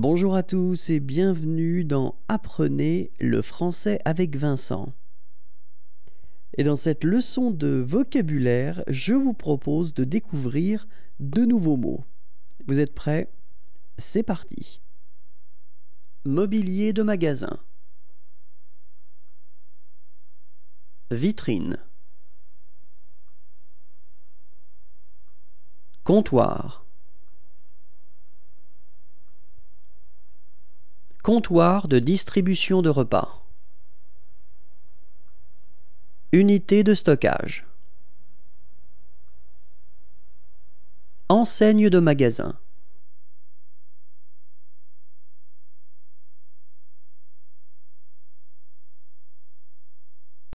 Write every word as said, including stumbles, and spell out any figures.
Bonjour à tous et bienvenue dans Apprenez le français avec Vincent. Et dans cette leçon de vocabulaire, je vous propose de découvrir de nouveaux mots. Vous êtes prêts? C'est parti. Mobilier de magasin. Vitrine. Comptoir. Comptoir de distribution de repas. Unité de stockage. Enseigne de magasin.